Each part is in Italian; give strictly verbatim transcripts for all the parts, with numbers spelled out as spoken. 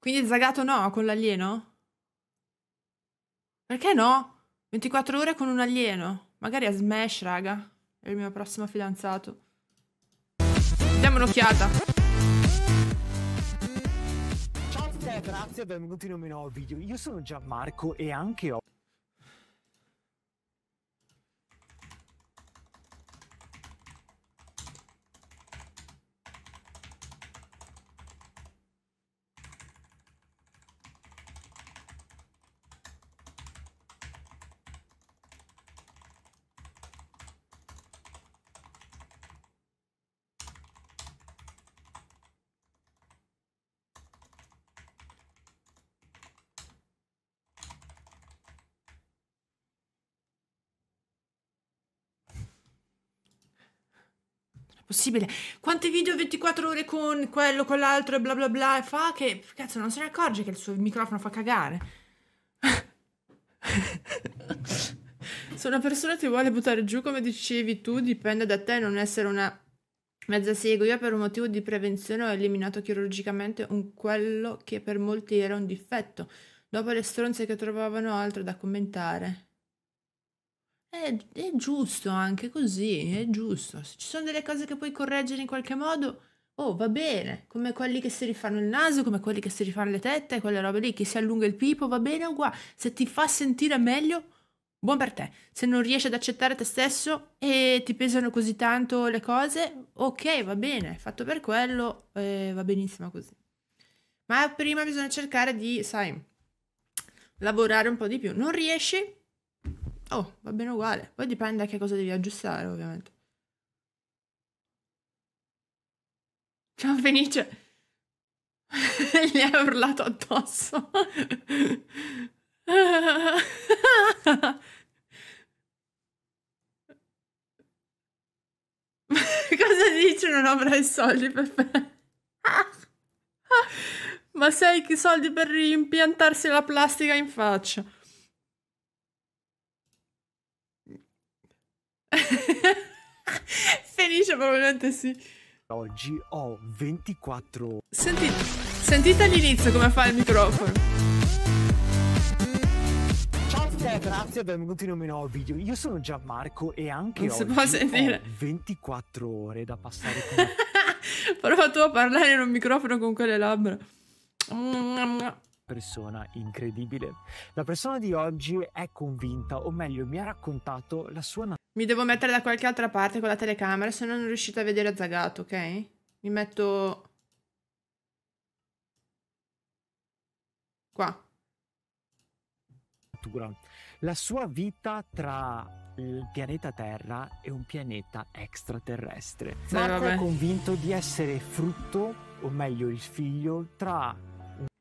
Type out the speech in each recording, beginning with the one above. Quindi Zagato no con l'alieno? Perché no? ventiquattro ore con un alieno. Magari a Smash, raga. È il mio prossimo fidanzato. Diamo un'occhiata. Ciao a tutti, grazie e benvenuti in un nuovo video. Io sono Gianmarco e anche ho... Possibile. Quanti video ventiquattro ore con quello, con l'altro e bla bla bla e fa che cazzo non se ne accorge che il suo microfono fa cagare. Se una persona ti vuole buttare giù come dicevi tu dipende da te non essere una mezza sega. Io per un motivo di prevenzione ho eliminato chirurgicamente un quello che per molti era un difetto dopo le stronze che trovavano altro da commentare. È, è giusto anche così, è giusto. Se ci sono delle cose che puoi correggere in qualche modo, oh va bene, come quelli che si rifanno il naso, come quelli che si rifanno le tette, quelle robe lì, chi si allunga il pipo, va bene uguale. Se ti fa sentire meglio, buon per te. Se non riesci ad accettare te stesso e ti pesano così tanto le cose, ok, va bene, fatto per quello, eh, va benissimo così. Ma prima bisogna cercare di, sai, lavorare un po' di più. Non riesci? Oh, va bene uguale. Poi dipende a che cosa devi aggiustare, ovviamente. Ciao Fenice! Gli hai urlato addosso. Cosa dici? Non avrai soldi per fare... Ma sai che soldi per impiantarsi la plastica in faccia? Felice probabilmente sì. Oggi ho ventiquattro. Sentite, sentite all'inizio come fa il microfono. Ciao a tutti, grazie e benvenuti in un nuovo video. Io sono Gianmarco e anche non oggi si può sentire. Ho ventiquattro ore da passare con... Prova tu a parlare in un microfono con quelle labbra. Persona incredibile. La persona di oggi è convinta, o meglio mi ha raccontato la sua natura. Mi devo mettere da qualche altra parte con la telecamera, se no non riuscite a vedere Zagato, ok? Mi metto... qua. La sua vita tra il pianeta Terra e un pianeta extraterrestre. Sì, Marco è convinto di essere frutto, o meglio il figlio, tra...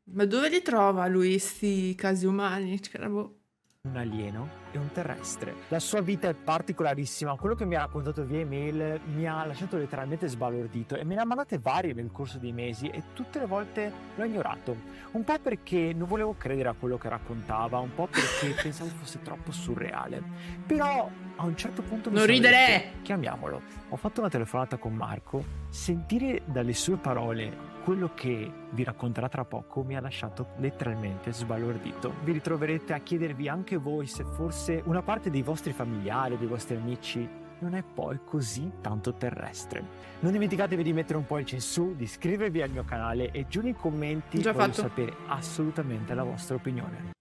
Ma dove li trova lui, sti casi umani? Boh. Un alieno e un terrestre. La sua vita è particolarissima. Quello che mi ha raccontato via email mi ha lasciato letteralmente sbalordito e me ne ha mandate varie nel corso dei mesi e tutte le volte l'ho ignorato. Un po' perché non volevo credere a quello che raccontava, un po' perché pensavo fosse troppo surreale. Però a un certo punto mi non sono ridere! Detto, chiamiamolo. Ho fatto una telefonata con Marco. Sentire dalle sue parole quello che vi racconterà tra poco mi ha lasciato letteralmente sbalordito. Vi ritroverete a chiedervi anche voi se forse una parte dei vostri familiari, dei vostri amici, non è poi così tanto terrestre. Non dimenticatevi di mettere un pollice in su, di iscrivervi al mio canale e giù nei commenti voglio fatto. Sapere assolutamente la vostra opinione.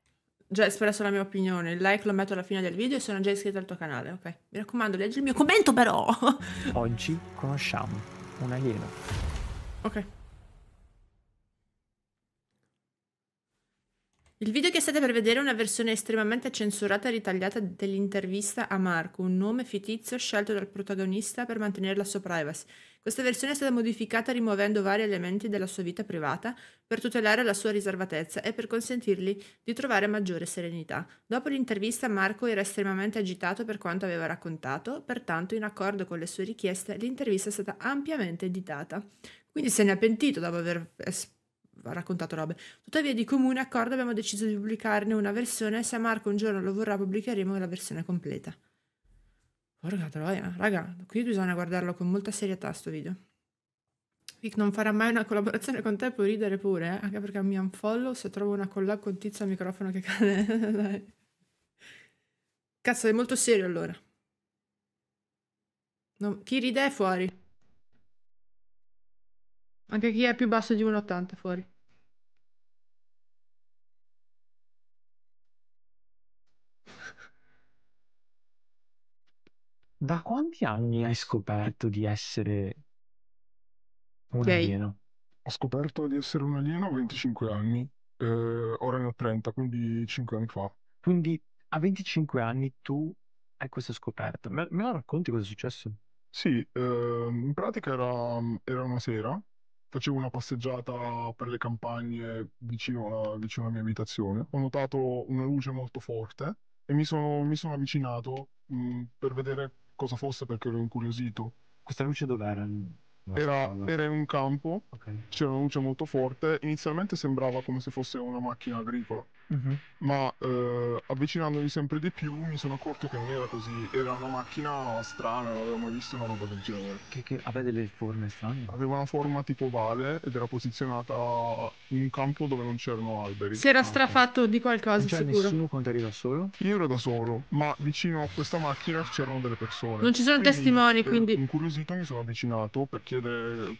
Già espresso la mia opinione, il like lo metto alla fine del video e sono già iscritto al tuo canale, ok? Mi raccomando, leggi il mio commento però! Oggi conosciamo un alieno. Ok. Il video che state per vedere è una versione estremamente censurata e ritagliata dell'intervista a Marco, un nome fittizio scelto dal protagonista per mantenere la sua privacy. Questa versione è stata modificata rimuovendo vari elementi della sua vita privata per tutelare la sua riservatezza e per consentirgli di trovare maggiore serenità. Dopo l'intervista Marco era estremamente agitato per quanto aveva raccontato, pertanto in accordo con le sue richieste l'intervista è stata ampiamente editata. Quindi se ne è pentito dopo aver espresso ha raccontato robe. Tuttavia di comune accordo abbiamo deciso di pubblicarne una versione. Se Marco un giorno lo vorrà pubblicheremo la versione completa. Porca troia, raga, qui bisogna guardarlo con molta serietà sto video. Vic non farà mai una collaborazione con te, puoi ridere pure, eh? Anche perché mi unfollow se trovo una collab con tizio al microfono che cade. Dai. Cazzo, è molto serio allora. No, chi ride è fuori. Anche chi è più basso di uno e ottanta è fuori. Da quanti anni hai scoperto di essere un okay. alieno? Ho scoperto di essere un alieno a venticinque anni, eh, ora ne ho trenta, quindi cinque anni fa. Quindi a venticinque anni tu hai questa scoperta. Me, me la racconti cosa è successo? Sì, eh, in pratica era, era una sera, facevo una passeggiata per le campagne vicino alla, vicino alla mia abitazione. Ho notato una luce molto forte e mi sono, mi sono avvicinato mh, per vedere cosa fosse perché ero incuriosito. Questa luce dov'era? Era, era in un campo, okay. C'era una luce molto forte, inizialmente sembrava come se fosse una macchina agricola, uh-huh. ma eh, avvicinandomi sempre di più mi sono accorto che non era così, era una macchina strana, non avevo mai visto una roba del genere. Che, che aveva delle forme strane? Aveva una forma tipo ovale ed era posizionata in un campo dove non c'erano alberi. Si era strafatto okay. di qualcosa sicuro. Non c'era nessuno quando eri da solo? Io ero da solo, ma vicino a questa macchina c'erano delle persone. Non ci sono quindi, testimoni, quindi... Eh, incuriosito mi sono avvicinato perché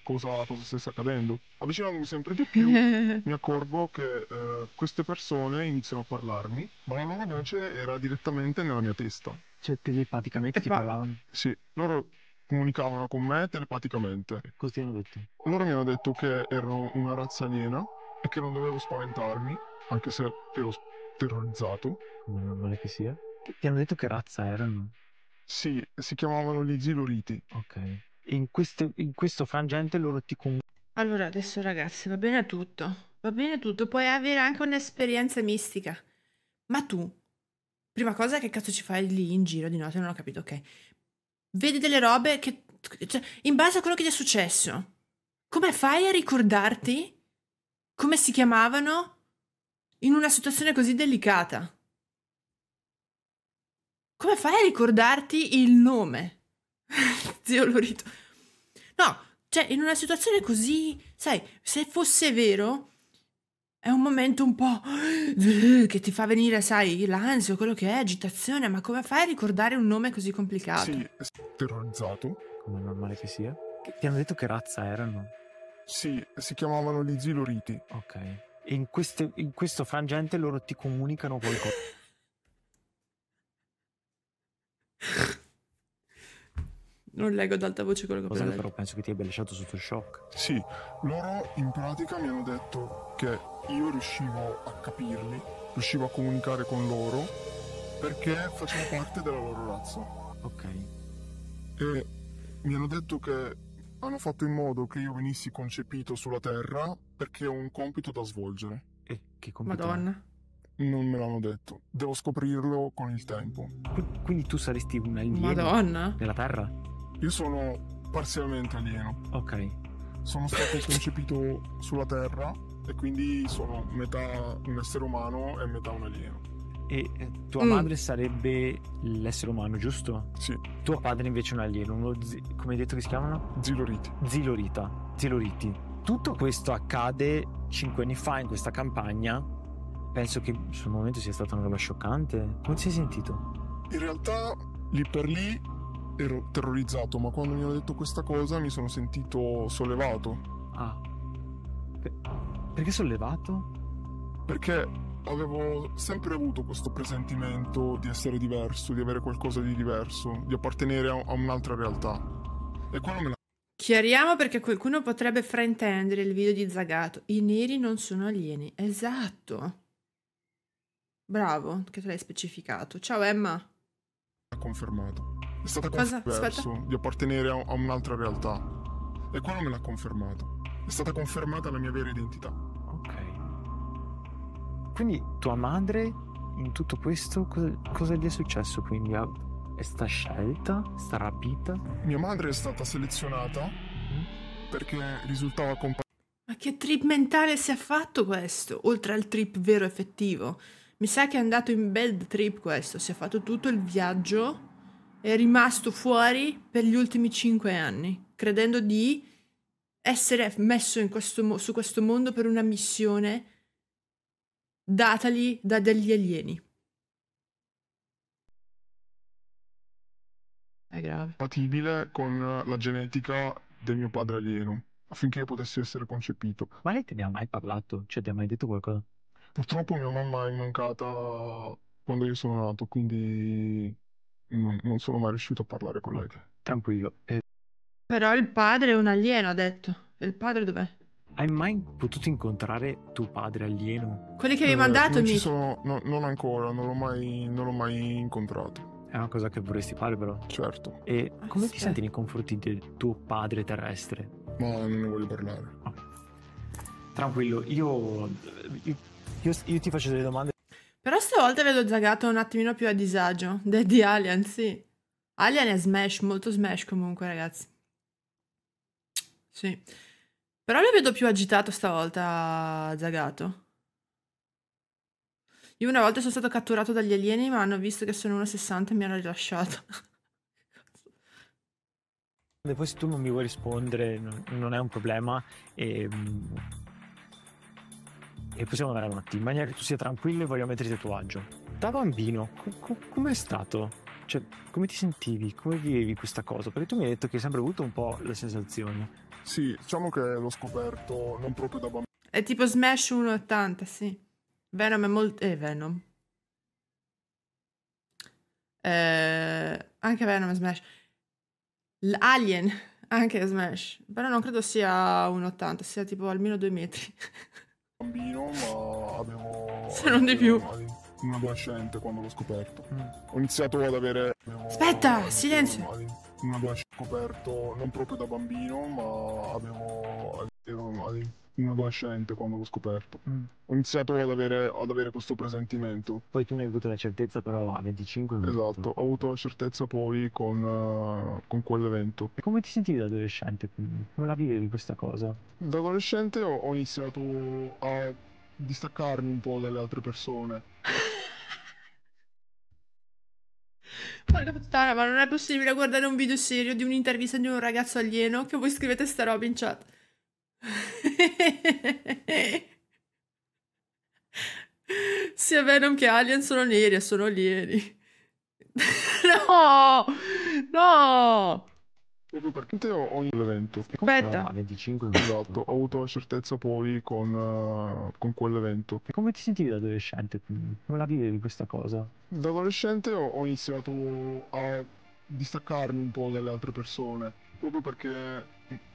cosa, cosa stesse accadendo. Avvicinandomi sempre di più mi accorgo che eh, queste persone iniziano a parlarmi, ma la loro voce era direttamente nella mia testa. Cioè telepaticamente ti parlavano? Sì, loro comunicavano con me telepaticamente. Cosa ti hanno detto? Loro mi hanno detto che erano una razza aliena e che non dovevo spaventarmi, anche se ero terrorizzato. Come normale che sia. Ti hanno detto che razza erano? Sì, si chiamavano gli Ziloriti. Ok. In, queste, in questo frangente loro ti comunicano. Allora adesso ragazzi va bene tutto, va bene tutto, puoi avere anche un'esperienza mistica, ma tu, prima cosa, che cazzo ci fai lì in giro di notte? Non ho capito, ok. Vedi delle robe che, cioè, in base a quello che ti è successo, come fai a ricordarti come si chiamavano in una situazione così delicata? Come fai a ricordarti il nome? Zio Lorito. No, cioè in una situazione così, sai, se fosse vero è un momento un po' che ti fa venire, sai, l'ansia, quello che è, agitazione, ma come fai a ricordare un nome così complicato? Sì, terrorizzato, come normale che sia. Ti hanno detto che razza erano? Sì, si chiamavano gli Ziloriti. Ok. E in, queste, in questo frangente loro ti comunicano qualcosa? Non leggo ad alta voce quello che ho detto. Però penso che ti abbia lasciato sotto shock. Sì, loro in pratica mi hanno detto che io riuscivo a capirli, riuscivo a comunicare con loro perché facevo parte della loro razza. Ok. E mi hanno detto che hanno fatto in modo che io venissi concepito sulla Terra perché ho un compito da svolgere. E che compito? Madonna. Non me l'hanno detto. Devo scoprirlo con il tempo. Qu quindi tu saresti un alieno? Madonna. Della Terra? Io sono parzialmente alieno. Ok. Sono stato concepito sulla Terra e quindi sono metà un essere umano e metà un alieno. E eh, tua mm. madre sarebbe l'essere umano, giusto? Sì. Tuo padre invece è un alieno, uno come hai detto che si chiamano? Ziloriti. Zilorita. Ziloriti. Tutto questo accade cinque anni fa in questa campagna. Penso che sul momento sia stata una roba scioccante. Come si è sentito? In realtà lì per lì ero terrorizzato, ma quando mi hanno detto questa cosa mi sono sentito sollevato. Ah. Perché sollevato? Perché avevo sempre avuto questo presentimento di essere diverso, di avere qualcosa di diverso, di appartenere a, a un'altra realtà. E quello me la... Chiariamo perché qualcuno potrebbe fraintendere il video di Zagato. I neri non sono alieni. Esatto. Bravo, che te l'hai specificato. Ciao Emma. Ha confermato. È stata confermata di appartenere a un'altra realtà e quello me l'ha confermato. È stata confermata la mia vera identità. Ok. Quindi tua madre in tutto questo cosa, cosa gli è successo? Quindi è stata scelta, è stata rapita? Mia madre è stata selezionata mm-hmm. perché risultava compatibile. Ma che trip mentale si è fatto questo? Oltre al trip vero effettivo, mi sa che è andato in bad trip questo. Si è fatto tutto il viaggio. È rimasto fuori per gli ultimi cinque anni, credendo di essere messo in questo, su questo mondo per una missione datagli da degli alieni. È grave. Compatibile con la genetica del mio padre alieno, affinché potesse essere concepito. Ma lei te ne ha mai parlato? Cioè, ti ha mai detto qualcosa? Purtroppo mia mamma è mancata quando io sono nato, quindi non, non sono mai riuscito a parlare con lei. Tranquillo. Eh. Però il padre è un alieno, ha detto. E il padre dov'è? Hai mai potuto incontrare tuo padre alieno? Quelli che avevi eh, mandato? Non, ci sono, no, non ancora, non l'ho mai, mai incontrato. È una cosa che vorresti fare però. Certo. E come ah, ti sì. senti nei confronti del tuo padre terrestre? No, non ne voglio parlare. Oh. Tranquillo, io io, io... io ti faccio delle domande. Però stavolta vedo Zagato un attimino più a disagio. Daddy Alien, sì. Alien è smash, molto smash comunque, ragazzi. Sì. Però lo vedo più agitato stavolta, Zagato. Io una volta sono stato catturato dagli alieni, ma hanno visto che sono uno sessanta e mi hanno rilasciato. E poi se tu non mi vuoi rispondere, non è un problema. E, e possiamo andare avanti, in maniera che tu sia tranquillo e voglia mettere il tatuaggio. Da bambino, com'è stato? Cioè, come ti sentivi? Come vivevi questa cosa? Perché tu mi hai detto che hai sempre avuto un po' la sensazione. Sì, diciamo che l'ho scoperto non proprio da bambino. È tipo Smash uno ottanta, sì. Venom è molto... Eh, Venom. Eh, anche Venom è Smash. L'Alien, anche è Smash. Però non credo sia uno ottanta, sia tipo almeno due metri. Bambino, ma avevo... Se non di più. Un adolescente quando l'ho scoperto. Mm. Ho iniziato ad avere... Avevo... Aspetta, silenzio! Un adolescente scoperto non proprio da bambino, ma avevo... avevo... un adolescente quando l'ho scoperto. Mm. Ho iniziato ad avere, ad avere questo presentimento. Poi tu ne hai avuto la certezza però a venticinque anni. Esatto, ho avuto la certezza poi con, uh, con quell'evento. E come ti sentivi da adolescente? Come la vivevi questa cosa? Da adolescente ho, ho iniziato a distaccarmi un po' dalle altre persone. Porca puttana, ma non è possibile guardare un video serio di un'intervista di un ragazzo alieno che voi scrivete sta roba in chat. Sia Venom che Alien sono neri e sono alieni. No, no. Proprio perché ogni evento. Aspetta. venticinque esatto, ho avuto la certezza poi con, uh, con quell'evento. E come ti sentivi da adolescente? Come la vivevi questa cosa? Da adolescente ho, ho iniziato a distaccarmi un po' dalle altre persone. Proprio perché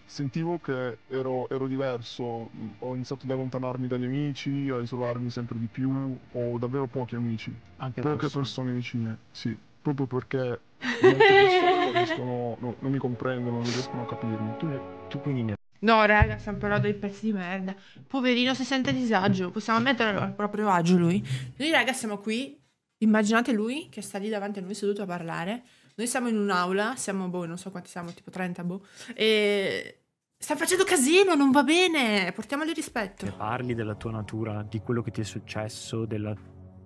sentivo che ero, ero diverso, ho iniziato ad allontanarmi dagli amici, a isolarmi sempre di più, ho davvero pochi amici, anche poche persone. persone vicine, sì, proprio perché molte persone riescono, no, non mi comprendono, non riescono a capirmi. Tu, tu quindi... No raga, stiamo parlando dei pezzi di merda, poverino si sente a disagio, possiamo metterlo al proprio agio lui. Noi raga siamo qui, immaginate lui che sta lì davanti a noi seduto a parlare. Noi siamo in un'aula, siamo, boh, non so quanti siamo, tipo trenta, boh, e sta facendo casino, non va bene, portiamogli rispetto. Ne parli della tua natura, di quello che ti è successo, della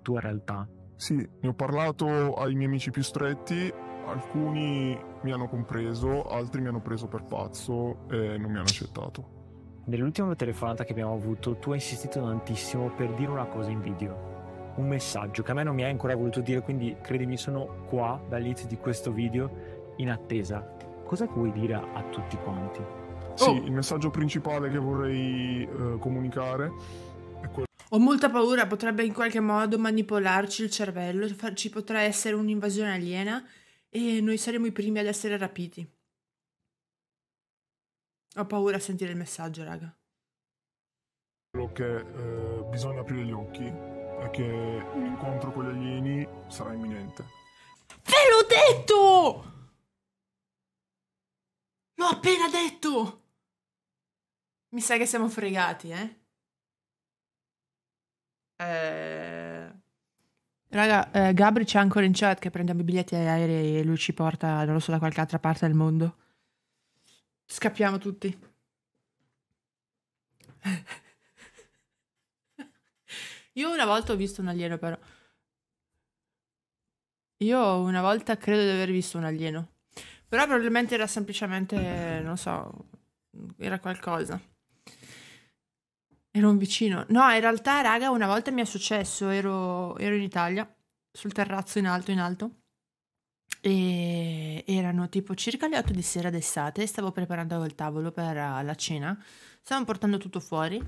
tua realtà? Sì, ne ho parlato ai miei amici più stretti, alcuni mi hanno compreso, altri mi hanno preso per pazzo e non mi hanno accettato. Nell'ultima telefonata che abbiamo avuto, tu hai insistito tantissimo per dire una cosa in video. Un messaggio che a me non mi hai ancora voluto dire, quindi credimi, sono qua dall'inizio di questo video in attesa. Cosa vuoi dire a, a tutti quanti? Sì, oh. Il messaggio principale che vorrei eh, comunicare è quello. Ho molta paura, potrebbe in qualche modo manipolarci il cervello, ci potrà essere un'invasione aliena e noi saremo i primi ad essere rapiti. Ho paura a sentire il messaggio, raga. Quello che eh, bisogna aprire gli occhi. È che un incontro con gli alieni sarà imminente. Ve l'ho detto! L'ho appena detto! Mi sa che siamo fregati, eh? eh... Raga, eh, Gabri c'è ancora in chat che prendiamo i biglietti aerei e lui ci porta, non lo so, da qualche altra parte del mondo. Scappiamo tutti. Io una volta ho visto un alieno, però. Io una volta credo di aver visto un alieno. Però probabilmente era semplicemente, non so, era qualcosa. Era un vicino. No, in realtà, raga, una volta mi è successo, ero, ero in Italia, sul terrazzo in alto, in alto, e erano tipo circa le otto di sera d'estate, stavo preparando il tavolo per la cena, stavamo portando tutto fuori,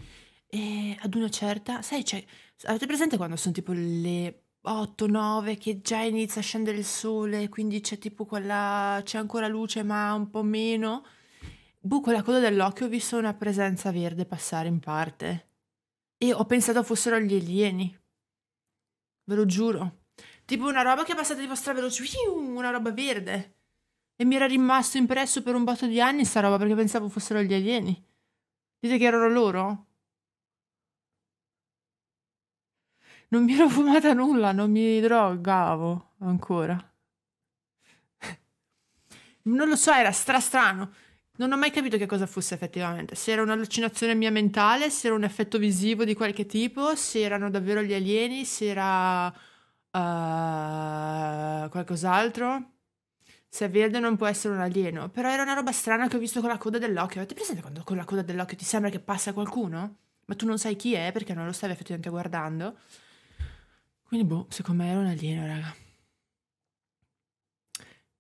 e ad una certa, sai, cioè, avete presente quando sono tipo le otto nove che già inizia a scendere il sole, quindi c'è tipo quella, c'è ancora luce ma un po' meno? Boh, con la coda dell'occhio ho visto una presenza verde passare in parte e ho pensato fossero gli alieni, ve lo giuro, tipo una roba che è passata tipo straveloce, una roba verde, e mi era rimasto impresso per un botto di anni sta roba, perché pensavo fossero gli alieni. Dite che erano loro? Non mi ero fumata nulla, non mi drogavo ancora. Non lo so, era stra strano. Non ho mai capito che cosa fosse effettivamente. Se era un'allucinazione mia mentale, se era un effetto visivo di qualche tipo, se erano davvero gli alieni, se era uh, qualcos'altro. Se è verde non può essere un alieno. Però era una roba strana che ho visto con la coda dell'occhio. Avete presente quando con la coda dell'occhio ti sembra che passa qualcuno? Ma tu non sai chi è perché non lo stavi effettivamente guardando. Quindi boh, secondo me era un alieno, raga.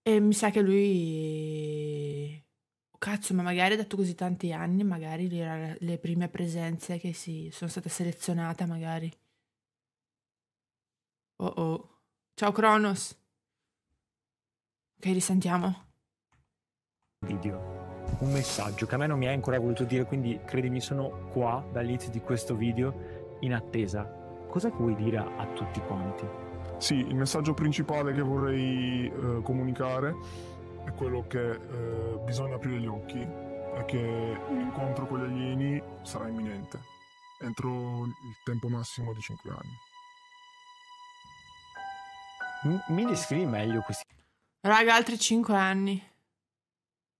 E mi sa che lui... Cazzo, ma magari ha detto così tanti anni, magari le, le prime presenze che si sono state selezionate, magari. Oh oh. Ciao Cronos. Ok, risentiamo. Video. Un messaggio che a me non mi hai ancora voluto dire, quindi credimi, sono qua dall'inizio di questo video in attesa. Cosa vuoi dire a tutti quanti? Sì, il messaggio principale che vorrei eh, comunicare è quello che eh, bisogna aprire gli occhi e che l'incontro con gli alieni sarà imminente, entro il tempo massimo di cinque anni. M mi descrivi meglio questi... Raga, altri cinque anni.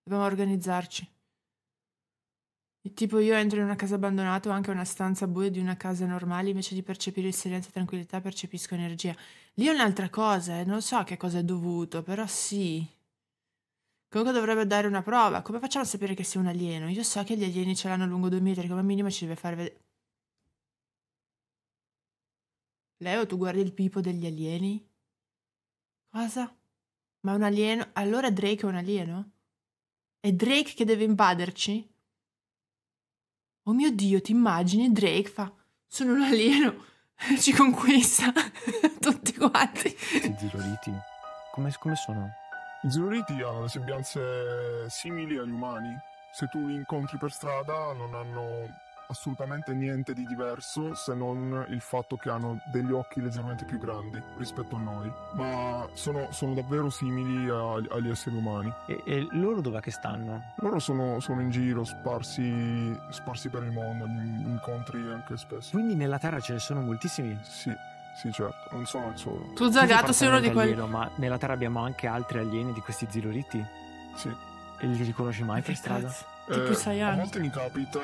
Dobbiamo organizzarci. E tipo io entro in una casa abbandonata o anche una stanza buia di una casa normale, invece di percepire il silenzio e tranquillità percepisco energia. Lì è un'altra cosa, eh. Non so che cosa è dovuto, però sì. Comunque dovrebbe dare una prova. Come facciamo a sapere che sia un alieno? Io so che gli alieni ce l'hanno lungo due metri, come minimo ci deve far vedere. Leo, tu guardi il pipo degli alieni? Cosa? Ma un alieno? Allora Drake è un alieno? È Drake che deve invaderci? Oh mio Dio, ti immagini? Drake fa, sono un alieno, ci conquista tutti quanti. I Ziloriti, come, come sono? I Ziloriti hanno le sembianze simili agli umani. Se tu li incontri per strada non hanno assolutamente niente di diverso, se non il fatto che hanno degli occhi leggermente più grandi rispetto a noi, ma sono, sono davvero simili a, agli esseri umani. E, e loro dov'è che stanno? Loro sono, sono in giro, sparsi, sparsi per il mondo, gli incontri anche spesso. Quindi nella Terra ce ne sono moltissimi? Sì, sì, certo, non sono il solo. Tu Zagato sei uno di quelli. Ma nella Terra abbiamo anche altri alieni di questi Ziloriti? Sì. E li riconosci mai per strada? Eh, a volte mi capita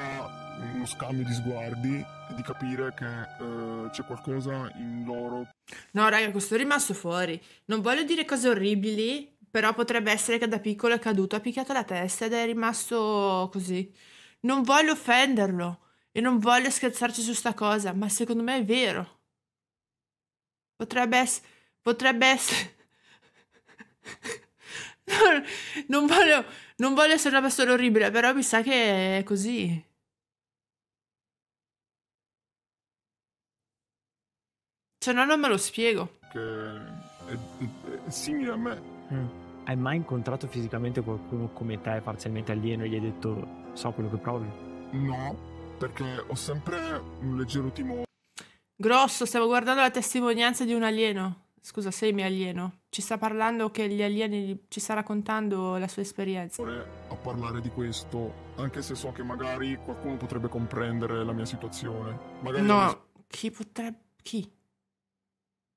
uno scambio di sguardi e di capire che eh, c'è qualcosa in loro. No raga, questo è rimasto fuori. Non voglio dire cose orribili, però potrebbe essere che da piccolo è caduto, ha picchiato la testa ed è rimasto così. Non voglio offenderlo e non voglio scherzarci su sta cosa, ma secondo me è vero. Potrebbe essere, potrebbe essere non, non voglio, non voglio essere una persona orribile, però mi sa che è così. Se no non me lo spiego. Che è, è, è simile a me. Mm. Hai mai incontrato fisicamente qualcuno come te, parzialmente alieno, e gli hai detto so quello che provi? No, perché ho sempre un leggero timore. Grosso, stavo guardando la testimonianza di un alieno. Scusa, sei mio alieno. Ci sta parlando che gli alieni, ci sta raccontando la sua esperienza. A parlare di questo, anche se so che magari qualcuno potrebbe comprendere la mia situazione. Magari no, non... chi potrebbe... chi?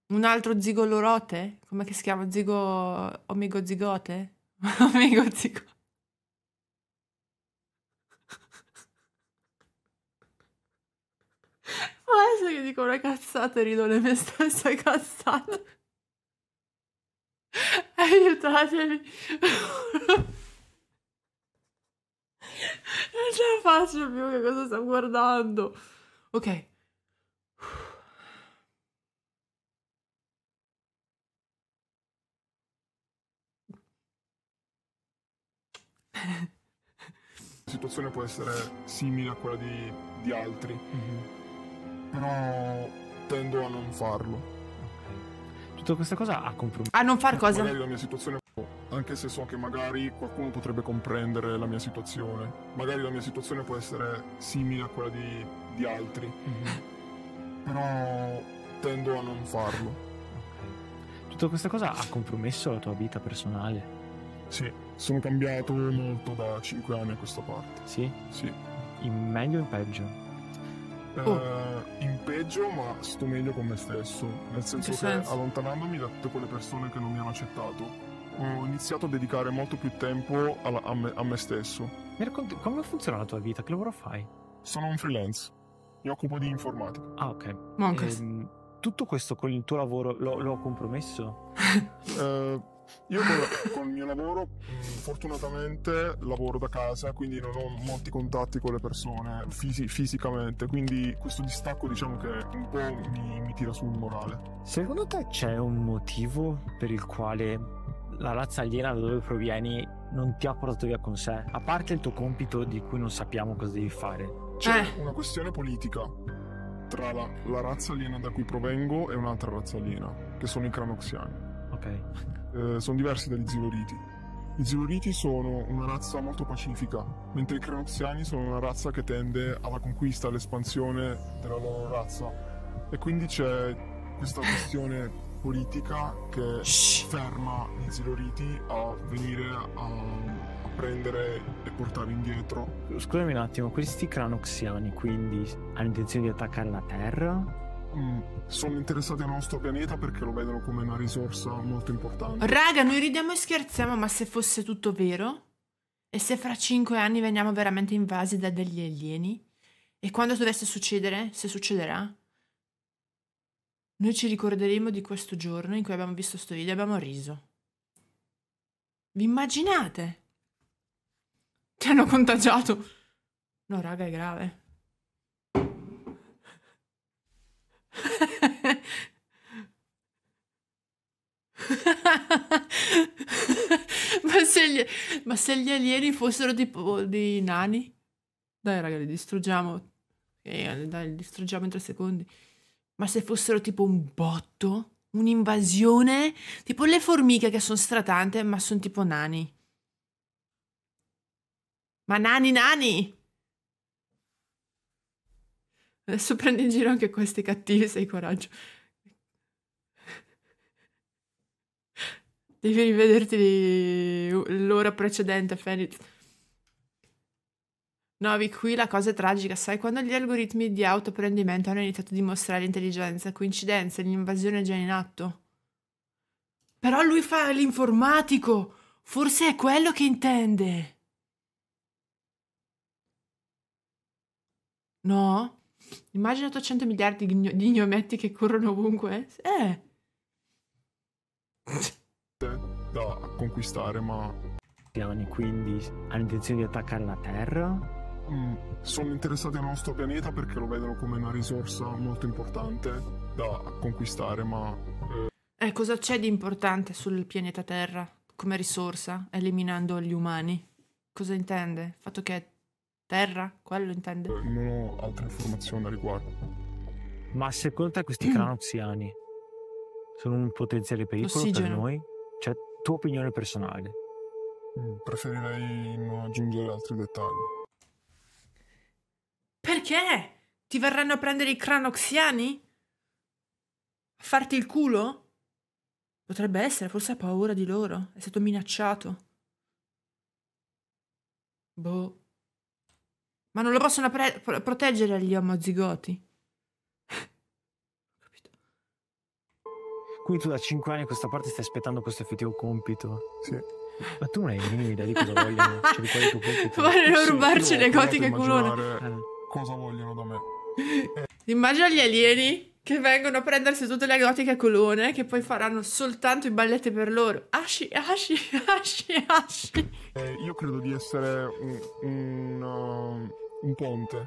Un altro zigolorote? Come che si chiama? Zigo... Omigo zigote? Omigo zigote. Ma adesso che dico una cazzata e rido le mie stesse cazzate. Aiutatemi. ce la faccio più, che cosa sto guardando? Ok. La situazione può essere simile a quella di, di altri, mm-hmm. però tendo a non farlo. Okay. Tutta questa cosa ha compromesso. A non far cosa? Magari la mia situazione, anche se so che magari qualcuno potrebbe comprendere la mia situazione, magari la mia situazione può essere simile a quella di, di altri, mm-hmm. però tendo a non farlo. Okay. Tutta questa cosa ha compromesso la tua vita personale? Sì, sono cambiato molto da cinque anni a questa parte. Sì? Sì. In meglio o in peggio? Eh, oh. In peggio, ma sto meglio con me stesso. Nel senso che, che senso? allontanandomi da tutte quelle persone che non mi hanno accettato, ho iniziato a dedicare molto più tempo alla, a, me, a me stesso. Mi racconti, come funziona la tua vita? Che lavoro fai? Sono un freelance. Mi occupo di informatica. Ah, ok. Ma anche... ehm, tutto questo con il tuo lavoro l'ho compromesso? eh... Io con, con il mio lavoro fortunatamente lavoro da casa, quindi non ho molti contatti con le persone fisi, fisicamente, quindi questo distacco diciamo che un po' mi, mi tira sul morale. Secondo te c'è un motivo per il quale la razza aliena da dove provieni non ti ha portato via con sé? A parte il tuo compito di cui non sappiamo cosa devi fare. C'è eh. una questione politica tra la, la razza aliena da cui provengo e un'altra razza aliena, che sono i Cranoxiani. Ok. Eh, sono diversi dagli Ziloriti. Gli Ziloriti sono una razza molto pacifica, mentre i Cranoxiani sono una razza che tende alla conquista, all'espansione della loro razza. E quindi c'è questa questione politica che Shh. ferma gli Ziloriti a venire a, a prendere e portare indietro. Scusami un attimo, questi Cranoxiani quindi hanno intenzione di attaccare la Terra? Mm, sono interessati al nostro pianeta perché lo vedono come una risorsa molto importante. Raga, noi ridiamo e scherziamo, ma se fosse tutto vero? E se fra cinque anni veniamo veramente invasi da degli alieni? E quando dovesse succedere, se succederà, noi ci ricorderemo di questo giorno in cui abbiamo visto sto video e abbiamo riso. Vi immaginate? Ti hanno contagiato. No, raga, è grave. ma, se gli, ma se gli alieni fossero tipo dei nani? Dai raga, li distruggiamo. Eh, dai, li distruggiamo in tre secondi. Ma se fossero tipo un botto? Un'invasione? Tipo le formiche che sono stratante, ma sono tipo nani. Ma nani nani! Adesso prendi in giro anche questi cattivi, sei coraggio. Devi rivederti l'ora precedente, Fenix. No, vi qui la cosa è tragica, sai? Quando gli algoritmi di autoapprendimento hanno iniziato a dimostrare l'intelligenza, coincidenze, l'invasione è già in atto. Però lui fa l'informatico! Forse è quello che intende! No? Immagina ottocento miliardi di gnometti che corrono ovunque. Eh. Da conquistare, ma... piani, quindi hanno intenzione di attaccare la Terra? Mm, sono interessati al nostro pianeta perché lo vedono come una risorsa molto importante da conquistare, ma... Eh, eh cosa c'è di importante sul pianeta Terra come risorsa, eliminando gli umani? Cosa intende? Il fatto che... Terra? Quello intende? Non ho altre informazioni a riguardo. Ma secondo te questi Cranoxiani sono un potenziale pericolo Ossigeno. per noi? Cioè, tua opinione personale? Preferirei non aggiungere altri dettagli. Perché? Ti verranno a prendere i Cranoxiani? A farti il culo? Potrebbe essere, forse ha paura di loro. È stato minacciato. Boh. Ma non lo possono pro proteggere gli omozigoti. Ho capito. Quindi tu da cinque anni a questa parte stai aspettando questo effettivo compito? Sì. Ma tu non hai minima idea di cosa vogliono? Cioè di quale è il tuo compito? Vogliono sì, rubarci le gotiche culone. Cosa vogliono da me? Immagina gli alieni che vengono a prendersi tutte le gotiche colone, che poi faranno soltanto i balletti per loro. Asci, asci, asci, asci. Eh, io credo di essere un, un, uh, un ponte,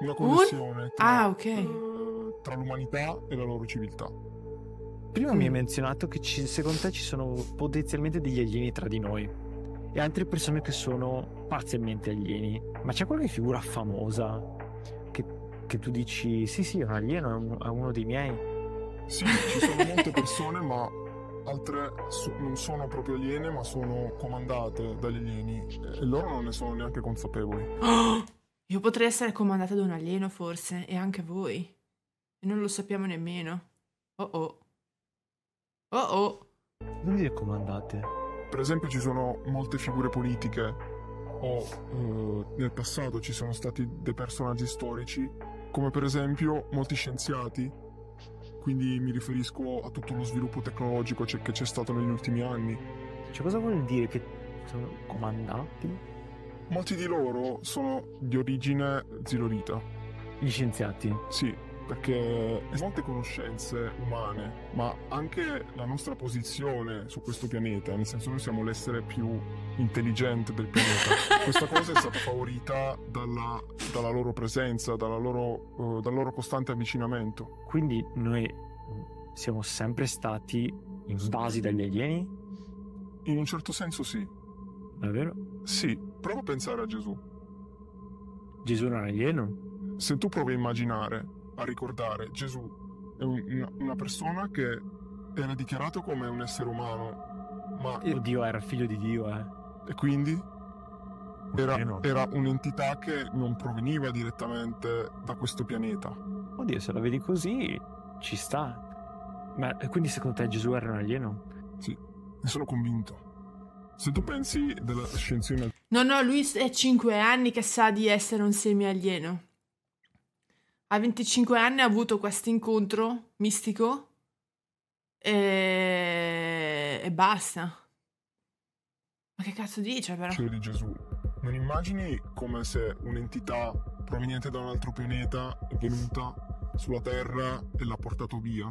una connessione un? tra, ah, okay. uh, tra l'umanità e la loro civiltà. Prima mm. mi hai menzionato che ci, secondo te ci sono potenzialmente degli alieni tra di noi e altre persone che sono parzialmente alieni, ma c'è qualche figura famosa che tu dici sì sì è un alieno, è uno dei miei? Sì, ci sono molte persone, ma altre so non sono proprio aliene, ma sono comandate dagli alieni e loro non ne sono neanche consapevoli. Oh, io potrei essere comandata da un alieno forse, e anche voi, e non lo sappiamo nemmeno. Oh oh oh oh. Non vi comandate? Per esempio ci sono molte figure politiche, o uh, nel passato ci sono stati dei personaggi storici, come per esempio molti scienziati, quindi mi riferisco a tutto lo sviluppo tecnologico che c'è stato negli ultimi anni. Cioè, cosa vuol dire che sono comandati? Molti di loro sono di origine zilorita. Gli scienziati? Sì, perché molte conoscenze umane, ma anche la nostra posizione su questo pianeta, nel senso noi siamo l'essere più intelligente del pianeta. Questa cosa è stata favorita dalla, dalla loro presenza, dalla loro, uh, dal loro costante avvicinamento. Quindi noi siamo sempre stati invasi dagli alieni? In un certo senso sì. Davvero? Sì, prova a pensare a Gesù. Gesù era un alieno? Se tu provi a immaginare, a ricordare, Gesù è un, una, una persona che era dichiarato come un essere umano, ma... Oddio, era figlio di Dio, eh. E quindi era, era un'entità che non proveniva direttamente da questo pianeta. Oddio, se la vedi così ci sta. Ma quindi secondo te Gesù era un alieno? Sì, ne sono convinto. Se tu pensi della scienzione... No, no, lui è cinque anni che sa di essere un semi-alieno. A venticinque anni ha avuto questo incontro mistico e... e basta. Ma che cazzo dice però? Cielo di Gesù, non immagini come se un'entità proveniente da un altro pianeta è venuta sulla Terra e l'ha portato via?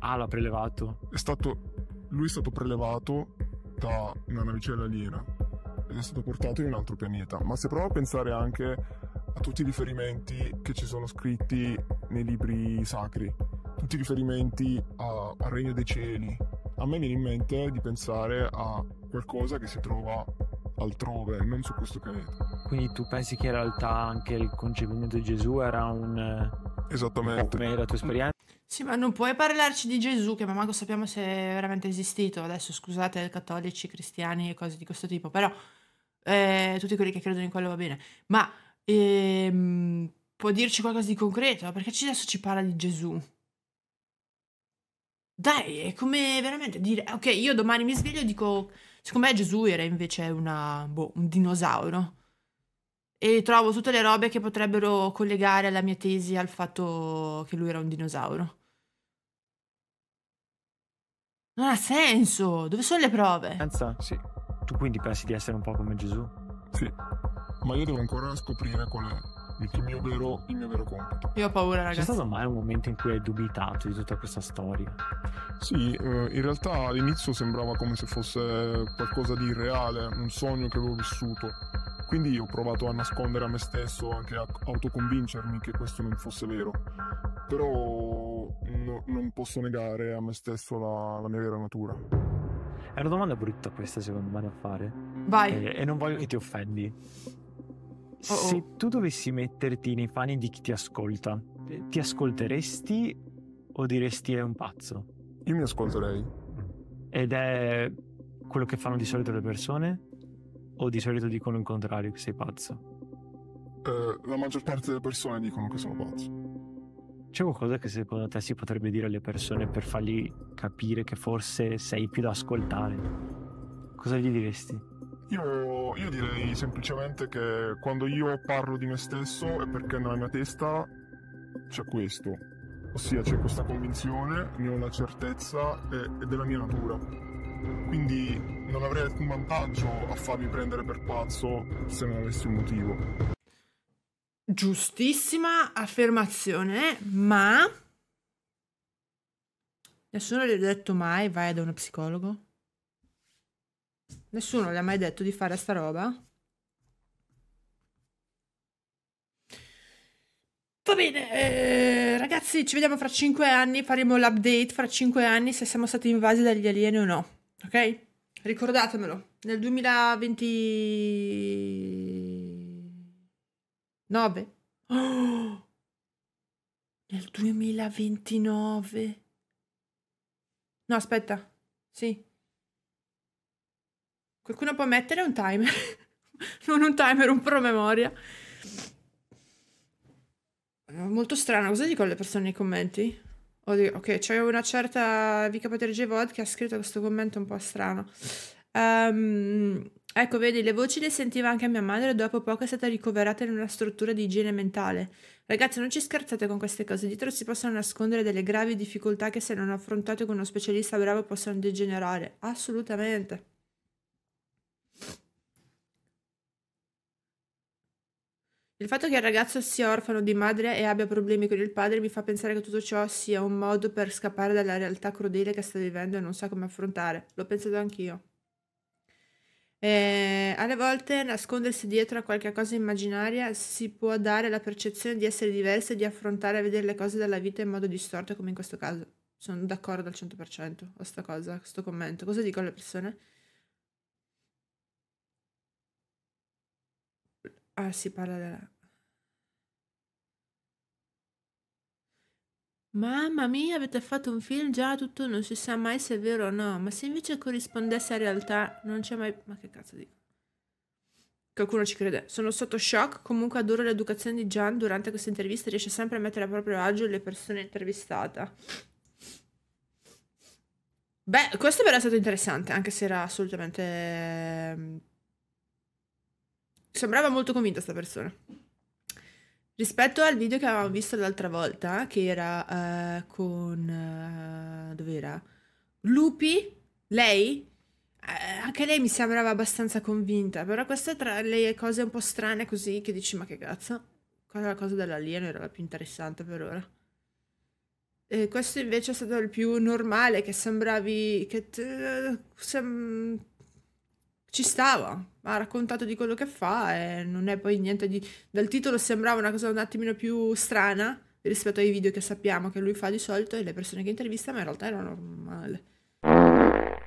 Ah, l'ha prelevato. È stato, lui è stato prelevato da una navicella aliena ed è stato portato in un altro pianeta. Ma se prova a pensare anche a tutti i riferimenti che ci sono scritti nei libri sacri, tutti i riferimenti a, al Regno dei Cieli, a me viene in mente di pensare a qualcosa che si trova altrove, non su questo pianeta. Quindi tu pensi che in realtà anche il concepimento di Gesù era un... Esattamente. Come la tua esperienza? Sì, ma non puoi parlarci di Gesù, che manco sappiamo se è veramente esistito. Adesso scusate cattolici, cristiani e cose di questo tipo, però eh, tutti quelli che credono in quello va bene. Ma ehm, può dirci qualcosa di concreto? Perché adesso ci parla di Gesù. Dai, è come veramente dire... Ok, io domani mi sveglio e dico... Secondo me Gesù era invece una, boh, un dinosauro. E trovo tutte le robe che potrebbero collegare la mia tesi al fatto che lui era un dinosauro. Non ha senso! Dove sono le prove? Pensa, sì. Tu quindi pensi di essere un po' come Gesù? Sì. Ma io devo ancora scoprire qual è il mio vero, il mio vero compito. Io ho paura, ragazzi. C'è stato mai un momento in cui hai dubitato di tutta questa storia? Sì, eh, in realtà all'inizio sembrava come se fosse qualcosa di irreale, un sogno che avevo vissuto. Quindi io ho provato a nascondere a me stesso, anche a autoconvincermi che questo non fosse vero. Però no, non posso negare a me stesso la, la mia vera natura. È una domanda brutta questa, secondo me, da fare. Vai. E, e non voglio che ti offendi. Oh oh. Se tu dovessi metterti nei panni di chi ti ascolta, ti ascolteresti o diresti è un pazzo? Io mi ascolterei. Ed è quello che fanno di solito le persone? O di solito dicono il contrario, che sei pazzo? Eh, la maggior parte delle persone dicono che sono pazzo. C'è qualcosa che secondo te si potrebbe dire alle persone per fargli capire che forse sei più da ascoltare? Cosa gli diresti? Io, io direi semplicemente che quando io parlo di me stesso è perché nella mia testa c'è questo, ossia c'è questa convinzione, ne ho la certezza e, e della mia natura. Quindi non avrei alcun vantaggio a farmi prendere per pazzo se non avessi un motivo. Giustissima affermazione, ma Nessuno gli ha detto mai vai da uno psicologo? Nessuno gli ha mai detto di fare sta roba? Va bene, eh, ragazzi, ci vediamo fra cinque anni, faremo l'update fra cinque anni se siamo stati invasi dagli alieni o no, ok? Ricordatemelo, nel duemilaventinove. Oh! Nel duemilaventinove. No, aspetta, sì. Qualcuno può mettere un timer? Non un timer, un promemoria. Molto strano, cosa dicono le persone nei commenti? Oddio, ok, c'è una certa V K G Vod che ha scritto questo commento un po' strano. Um, ecco, vedi, le voci le sentiva anche mia madre, dopo poco è stata ricoverata in una struttura di igiene mentale. Ragazzi, non ci scherzate con queste cose, dietro si possono nascondere delle gravi difficoltà che se non affrontate con uno specialista bravo possono degenerare. Assolutamente. Il fatto che il ragazzo sia orfano di madre e abbia problemi con il padre mi fa pensare che tutto ciò sia un modo per scappare dalla realtà crudele che sta vivendo e non sa come affrontare. L'ho pensato anch'io. E alle volte nascondersi dietro a qualche cosa immaginaria si può dare la percezione di essere diversi e di affrontare e vedere le cose dalla vita in modo distorto, come in questo caso. Sono d'accordo al cento per cento a sta cosa, a questo commento. Cosa dicono le persone? Ah, si parla della... Mamma mia, avete fatto un film già tutto, non si sa mai se è vero o no, ma se invece corrispondesse a realtà non c'è mai... Ma che cazzo dico? Qualcuno ci crede. Sono sotto shock, comunque adoro l'educazione di Gian durante queste interviste, riesce sempre a mettere a proprio agio le persone intervistate. Beh, questo però è stato interessante, anche se era assolutamente... Sembrava molto convinta sta persona. Rispetto al video che avevamo visto l'altra volta, che era uh, con... Uh, dove era? Lupi, lei, uh, anche lei mi sembrava abbastanza convinta, però questa tra le cose un po' strane così, che dici ma che cazzo? Quella è la cosa dell'alieno, era la più interessante per ora. E questo invece è stato il più normale, che sembravi... che sem ci stava, ha raccontato di quello che fa e non è poi niente di... Dal titolo sembrava una cosa un attimino più strana rispetto ai video che sappiamo che lui fa di solito e le persone che intervista, ma in realtà era normale.